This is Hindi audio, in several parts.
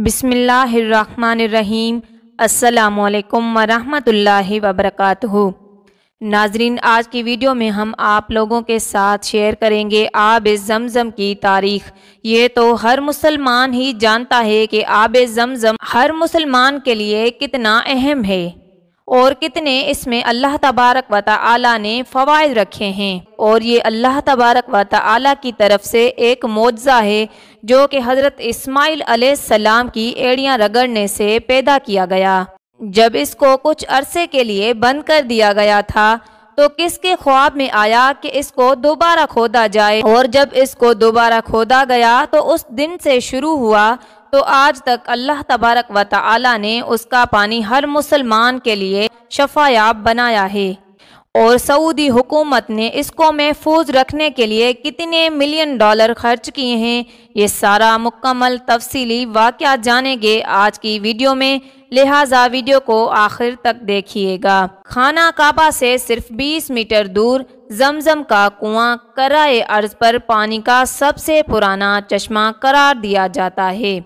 बिस्मिल्लाहिर्रहमानिर्रहीम अस्सलामुअलैकुम वरहमतुल्लाहि वबरकातुहू। नाजरीन, आज की वीडियो में हम आप लोगों के साथ शेयर करेंगे आब जम जम की तारीख़। ये तो हर मुसलमान ही जानता है कि आब जम जम हर मुसलमान के लिए कितना अहम है और कितने इसमें अल्लाह तबारक व तआला ने फ़वाइद रखे हैं। और ये अल्लाह तबारक व तआला की तरफ से एक मोजज़ा है जो कि हज़रत इस्माइल अलैहिस्सलाम की एड़ियाँ रगड़ने से पैदा किया गया। जब इसको कुछ अरसे के लिए बंद कर दिया गया था तो किसके ख्वाब में आया कि इसको दोबारा खोदा जाए, और जब इसको दोबारा खोदा गया तो उस दिन से शुरू हुआ तो आज तक अल्लाह तबारक व तआला ने उसका पानी हर मुसलमान के लिए शफायाब बनाया है। और सऊदी हुकूमत ने इसको महफूज रखने के लिए कितने मिलियन डॉलर खर्च किए हैं, ये सारा मुकम्मल तफसीली वाक़या जानेंगे आज की वीडियो में, लिहाजा वीडियो को आखिर तक देखिएगा। खाना काबा से सिर्फ 20 मीटर दूर जमजम का कुआं कराए अर्ज पर पानी का सबसे पुराना चश्मा करार दिया जाता है,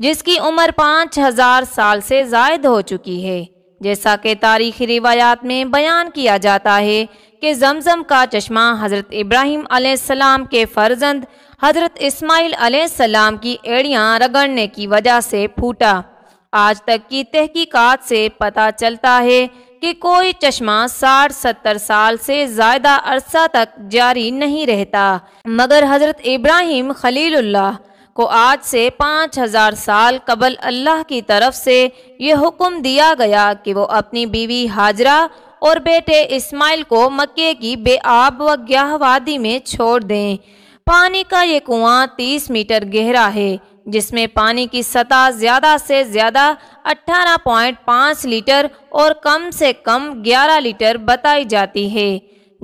जिसकी उम्र 5000 साल से ज़ायद हो चुकी है। जैसा कि तारीख़ी रिवायात में बयान किया जाता है कि जमजम का चश्मा हज़रत इब्राहिम अलैहिस्सलाम के फ़र्जंद हज़रत इस्माइल अलैहिस्सलाम की एड़ियाँ रगड़ने की वजह से फूटा। आज तक की तहकीकात से पता चलता है कि कोई चश्मा 60-70 साल से ज़्यादा अरसा तक जारी नहीं रहता, मगर हज़रत इब्राहिम खलीलुल्लाह को आज से 5000 साल कबल अल्लाह की तरफ से यह हुक्म दिया गया कि वो अपनी बीवी हाजरा और बेटे इस्माइल को मक्के की बेआब व ग्याह वादी में छोड़ दें। पानी का ये कुआं 30 मीटर गहरा है, जिसमें पानी की सतह ज़्यादा से ज़्यादा 18.5 लीटर और कम से कम 11 लीटर बताई जाती है।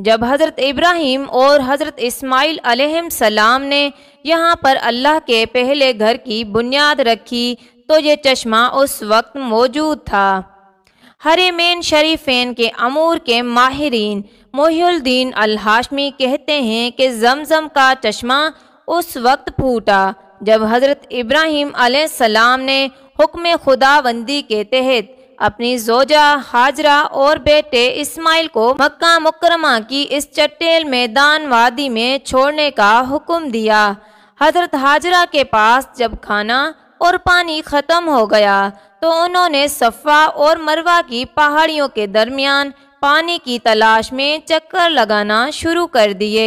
जब हज़रत इब्राहीम और हज़रत इस्माइल अलैहिस्सलाम ने यहाँ पर अल्लाह के पहले घर की बुनियाद रखी तो ये चश्मा उस वक्त मौजूद था। हरमेन शरीफेन के अमूर के माहिरीन मोहिउद्दीन अल-हाशमी कहते हैं कि जमजम का चश्मा उस वक्त फूटा जब हज़रत इब्राहीम अलैहिस्सलाम ने हुक्म खुदाबंदी के तहत अपनी जोजा हाजरा और बेटे इस्माइल को मक्का मुकरमा की इस चट्टेल मैदान वादी में छोड़ने का हुक्म दिया। हज़रत हाजरा के पास जब खाना और पानी ख़त्म हो गया तो उन्होंने सफ़ा और मरवा की पहाड़ियों के दरमियान पानी की तलाश में चक्कर लगाना शुरू कर दिए।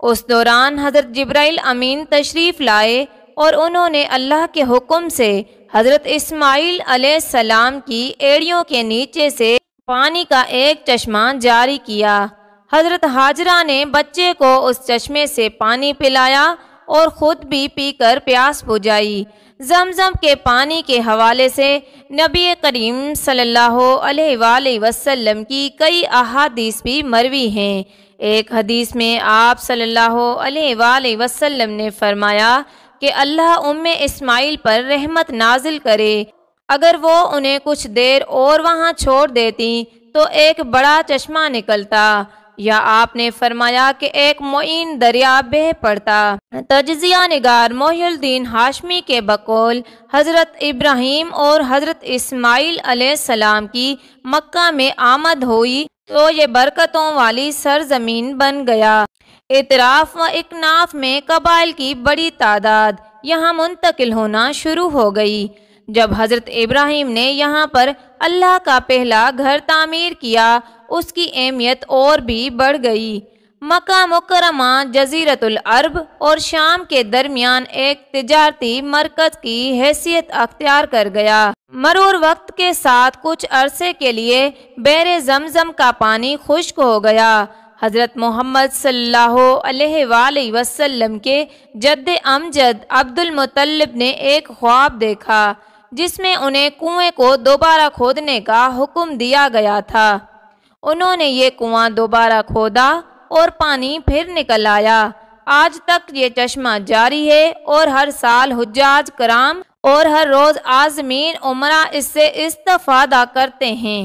उस दौरान हज़रत जिब्राइल अमीन तशरीफ़ लाए और उन्होंने अल्लाह के हुक्म से हज़रत इस्माइल अलैहिस्सलाम की एड़ियों के नीचे से पानी का एक चश्मा जारी किया। हज़रत हाजरा ने बच्चे को उस चश्मे से पानी पिलाया और ख़ुद भी पीकर प्यास बुझाई। जमजम के पानी के हवाले से नबी करीम सल्लल्लाहु अलैहि वसल्लम की कई अहादीस भी मरवी हैं। एक हदीस में आप सल्लल्लाहु अलैहि वसल्लम ने फरमाया कि अल्लाह उम्मे इस्माइल पर रहमत नाजिल करे, अगर वो उन्हें कुछ देर और वहाँ छोड़ देती तो एक बड़ा चश्मा निकलता। या आपने फरमाया कि एक मोइन दरिया बह पड़ता। तजज़िया निगार मोहिउद्दीन हाशमी के बकौल हज़रत इब्राहीम और हज़रत इस्माइल अलैहिस्सलाम की मक्का में आमद हुई तो ये बरकतों वाली सरजमीन बन गया। इतराफ़ व इकनाफ़ में कबाइल की बड़ी तादाद यहाँ मुंतकिल होना शुरू हो गई। जब हज़रत इब्राहीम ने यहाँ पर अल्लाह का पहला घर तामीर किया उसकी अहमियत और भी बढ़ गई। मक्का मुकरमा जज़ीरतुल अरब और शाम के दरमियान एक तिजारती मरकज़ की हैसियत अख्तियार कर गया। मरूर वक्त के साथ कुछ अरसे के लिए बहरे जमजम का पानी खुश्क हो गया। हज़रत मोहम्मद सल्लल्लाहु अलैहि वसल्लम के जद्द अमजद अब्दुल मुत्तलिब ने एक ख्वाब देखा जिसमें उन्हें कुएं को दोबारा खोदने का हुक्म दिया गया था। उन्होंने ये कुआं दोबारा खोदा और पानी फिर निकल आया। आज तक ये चश्मा जारी है और हर साल हुज्जाज कराम और हर रोज़ आज़मीन उमरा इससे इस्तिफादा करते हैं।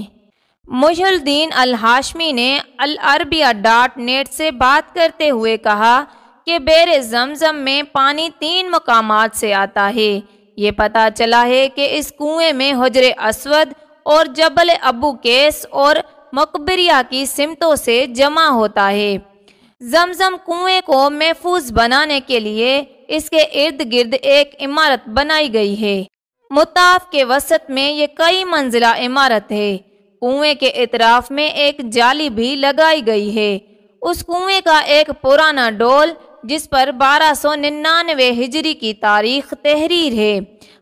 मुहिउद्दीन अल-हाशमी ने alarabiya.net से बात करते हुए कहा कि बहरे जमजम में पानी 3 मकामात से आता है। ये पता चला है कि इस कुएं में हजरे अस्वद और जबल अबू केस और मकबरिया की सिमतों से जमा होता है। जमजम कुएं को महफूज बनाने के लिए इसके इर्द गिर्द एक इमारत बनाई गई है। मुताफ के वसत में ये कई मंजिला इमारत है। कुएं के इतराफ में एक जाली भी लगाई गई है। उस कुएं का एक पुराना डोल जिस पर 1299 हिजरी की तारीख तहरीर है,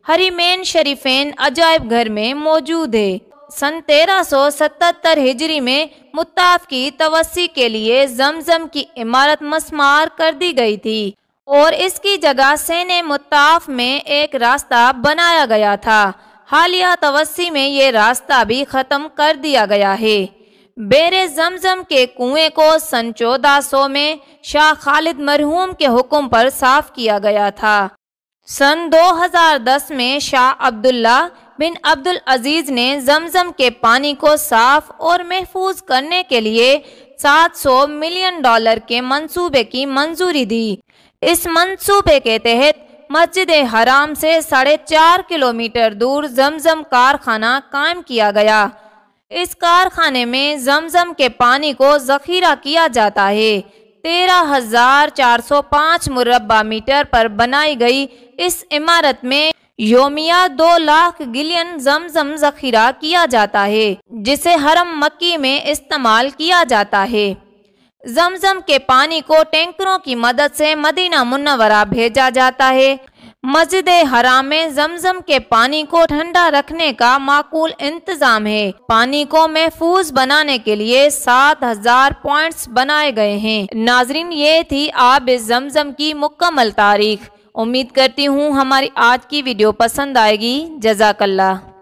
हरीमेन शरीफेन अजायब घर में मौजूद है। सन 1377 हिजरी में मुत्ताफ की तवसी के लिए जमजम की इमारत मस्मार कर दी गई थी और इसकी जगह सेने मुत्ताफ में एक रास्ता बनाया गया था। हालिया तवसी में ये रास्ता भी ख़त्म कर दिया गया है। बेरे जमजम के कुएं को सन 1400 में शाह खालिद मरहूम के हुक्म पर साफ किया गया था। सन 2010 में शाह अब्दुल्ला बिन अब्दुल अजीज ने जमजम के पानी को साफ और महफूज करने के लिए $700 मिलियन के मंसूबे की मंजूरी दी। इस मंसूबे के तहत मस्जिद हराम से 4.5 किलोमीटर दूर जमजम कारखाना कायम किया गया। इस कारखाने में जमजम के पानी को जखीरा किया जाता है। 13,405 मुरब्बा मीटर पर बनाई गई इस इमारत में योमिया 2 लाख गिलियन जमजम जखीरा किया जाता है, जिसे हरम मक्की में इस्तेमाल किया जाता है। जमजम के पानी को टैंकरों की मदद से मदीना मुनव्वरा भेजा जाता है। मस्जिद हराम में जमजम के पानी को ठंडा रखने का माकूल इंतजाम है। पानी को महफूज बनाने के लिए 7000 पॉइंट्स बनाए गए हैं। नाजरीन, ये थी आब जमजम की मुकम्मल तारीख। उम्मीद करती हूँ हमारी आज की वीडियो पसंद आएगी। जज़ाकल्लाह।